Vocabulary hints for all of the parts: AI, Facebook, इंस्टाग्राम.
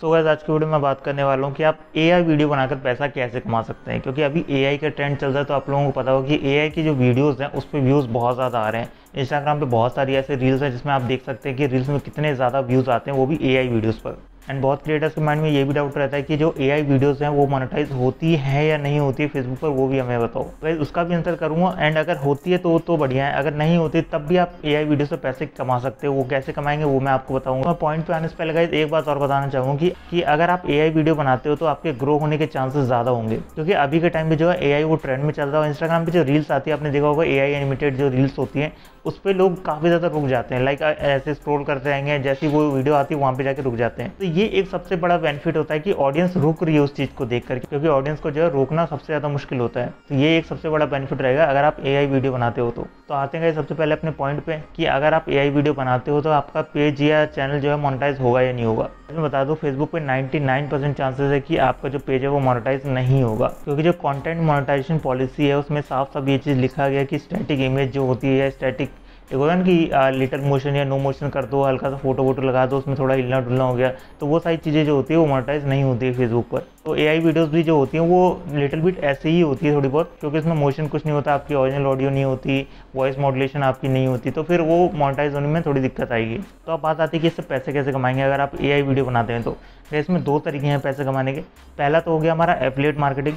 So guys आज की video में बात करने वाला हूँ कि आप एआई वीडियो बनाकर पैसा कैसे कमा सकते हैं, क्योंकि अभी एआई का ट्रेंड चल रहा है। तो आप लोगों को पता होगा कि एआई की जो वीडियोस हैं उस पर व्यूज़ बहुत ज़्यादा आ रहे हैं। इंस्टाग्राम पे बहुत सारी ऐसे रील्स हैं जिसमें आप देख सकते हैं कि रील्स में कितने ज़्यादा व्यूज़ आते हैं, वो भी एआई वीडियोज़ पर। एंड बहुत क्रिएटर्स के माइंड में ये भी डाउट रहता है कि जो एआई वीडियोस हैं वो मोनेटाइज होती हैं या नहीं होती है फेसबुक पर, वो भी हमें बताओ। गाइस उसका भी आंसर करूँगा। एंड अगर होती है तो बढ़िया है, अगर नहीं होती तब भी आप एआई वीडियो से पैसे कमा सकते हो। वो कैसे कमाएंगे वो मैं आपको बताऊँगा। मैं पॉइंट पे आने से पहले गाइस एक बात और बताना चाहूँगी कि अगर आप एआई वीडियो बनाते हो तो आपके ग्रो होने के चांसेस ज़्यादा होंगे, क्योंकि अभी के टाइम में जो है एआई वो ट्रेंड में चल रहा है। इंस्टाग्राम पर जो रील्स आती है, आपने देखा होगा एआई एनिमेटेड जो रील्स होती हैं उस पर लोग काफ़ी ज़्यादा रुक जाते हैं। लाइक ऐसे स्क्रॉल करते आएंगे, जैसी वो वीडियो आती है वहाँ पे जाके रुक जाते हैं। तो ये एक सबसे बड़ा बेनिफिट होता है कि ऑडियंस रुक रही है उस चीज़ को देख करके, क्योंकि ऑडियंस को जो है रोकना सबसे ज़्यादा मुश्किल होता है। तो ये एक सबसे बड़ा बेनिफिट रहेगा अगर आप एआई वीडियो बनाते हो तो आते हैं सबसे पहले अपने पॉइंट पे कि अगर आप एआई वीडियो बनाते हो तो आपका पेज या चैनल जो है मोनेटाइज होगा या नहीं होगा। मैं बता दूं फेसबुक पे 99% चांसेस है कि आपका जो पेज है वो मोनेटाइज नहीं होगा, क्योंकि जो कंटेंट मोनेटाइजेशन पॉलिसी है उसमें साफ साफ ये चीज़ लिखा गया कि स्टैटिक इमेज जो होती है, स्टैटिक एक होता है ना कि लिटिल मोशन या नो मोशन कर दो, हल्का सा फोटो वोटो लगा दो, उसमें थोड़ा हिलना डुलना हो गया, तो वो सारी चीज़ें जो होती है वो मोनेटाइज नहीं होती है फेसबुक पर। तो एआई वीडियोस भी जो होती हैं वो लिटिल बिट ऐसे ही होती है थोड़ी बहुत, क्योंकि इसमें मोशन कुछ नहीं होता, आपकी ओरिजिनल ऑडियो नहीं होती, वॉइस मॉड्यूलेशन आपकी नहीं होती, तो फिर वो मोनेटाइज होने में थोड़ी दिक्कत आएगी। तो अब बात आती है कि इससे पैसे कैसे कमाएंगे अगर आप एआई वीडियो बनाते हैं। तो इसमें दो तरीके हैं पैसे कमाने के। पहला तो हो गया हमारा एफिलिएट मार्केटिंग।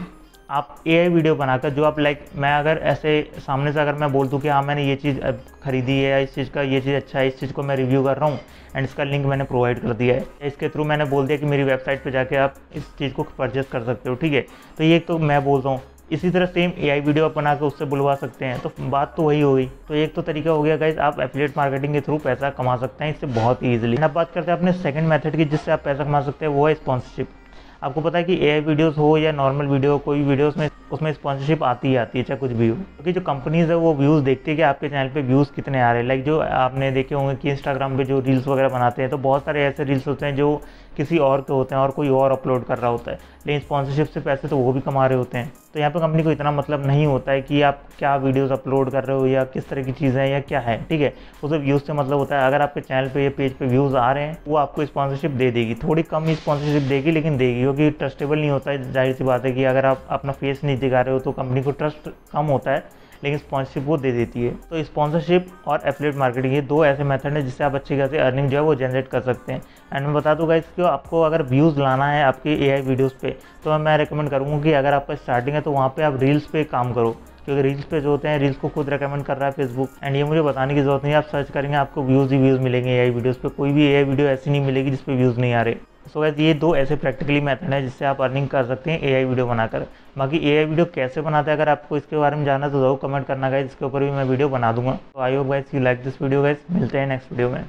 आप एआई वीडियो बनाकर जो आप लाइक मैं अगर ऐसे सामने से अगर मैं बोल दूँ कि हाँ मैंने ये चीज़ खरीदी है, इस चीज़ का ये चीज़ अच्छा है, इस चीज़ को मैं रिव्यू कर रहा हूँ एंड इसका लिंक मैंने प्रोवाइड कर दिया है, इसके थ्रू मैंने बोल दिया कि मेरी वेबसाइट पे जाके आप इस चीज़ को परचेस कर सकते हो, ठीक है। तो ये तो मैं बोलता हूँ, इसी तरह सेम एआई वीडियो आप बनाकर उससे बुलवा सकते हैं। तो बात तो वही हो गई। तो एक तो तरीका हो गया गाइस, आप एफिलिएट मार्केटिंग के थ्रू पैसा कमा सकते हैं इससे बहुत ईजिली। अब बात करते हैं अपने सेकंड मेथड की जिससे आप पैसा कमा सकते हैं, वो है स्पॉन्सरशिप। आपको पता है कि एआई वीडियोस हो या नॉर्मल वीडियो, कोई वीडियोस में उसमें स्पॉन्सरशिप आती है चाहे कुछ भी हो, क्योंकि जो कंपनीज़ है वो व्यूज़ देखती है कि आपके चैनल पे व्यूज़ कितने आ रहे हैं। लाइक जो आपने देखे होंगे कि इंस्टाग्राम पे जो रील्स वगैरह बनाते हैं तो बहुत सारे ऐसे रील्स होते हैं जो किसी और के होते हैं और कोई और अपलोड कर रहा होता है, लेकिन स्पॉन्सरशिप से पैसे तो वो भी कमा रहे होते हैं। तो यहाँ पर कंपनी को इतना मतलब नहीं होता है कि आप क्या वीडियोस अपलोड कर रहे हो या किस तरह की चीज़ें हैं या क्या है, ठीक है। उसे व्यूज़ से मतलब होता है, अगर आपके चैनल पे या पेज पे व्यूज़ आ रहे हैं वो आपको स्पॉन्सरशिप दे देगी। थोड़ी कम ही स्पॉन्सरशिप देगी लेकिन देगी, क्योंकि ट्रस्टेबल नहीं होता है। जाहिर सी बात है कि अगर आप अपना फेस नहीं दिखा रहे हो तो कंपनी को ट्रस्ट कम होता है, लेकिन स्पॉन्सरशिप वो दे देती है। तो स्पॉन्सरशिप और एफिलिएट मार्केटिंग, ये दो ऐसे मेथड हैं जिससे आप अच्छी खासी अर्निंग जो है वो जनरेट कर सकते हैं। एंड मैं बता दूंगा इसको, आपको अगर व्यूज़ लाना है आपके एआई वीडियोस पे तो मैं रेकमेंड करूँगा कि अगर आपका स्टार्टिंग है तो वहाँ पे आप रील्स पे काम करो, क्योंकि रील्स पे जो होते हैं रील्स को खुद रेकमेंड कर रहा है फेसबुक। एंड ये मुझे बताने की जरूरत नहीं है, आप सर्च करेंगे आपको व्यूज़ ही व्यूज़ मिलेंगे एआई वीडियोज़ पर। कोई भी एआई वीडियो ऐसी नहीं मिलेगी जिस पर व्यूज़ नहीं आ रहे। सो गाइस ये दो ऐसे प्रैक्टिकली मेथड है जिससे आप अर्निंग कर सकते हैं एआई वीडियो बनाकर। बाकी एआई वीडियो कैसे बनाते हैं अगर आपको इसके बारे में जानना है तो जरूर कमेंट करना गाइस, इसके ऊपर भी मैं वीडियो बना दूंगा। तो I hope guys you like this video guys, मिलते हैं नेक्स्ट वीडियो में।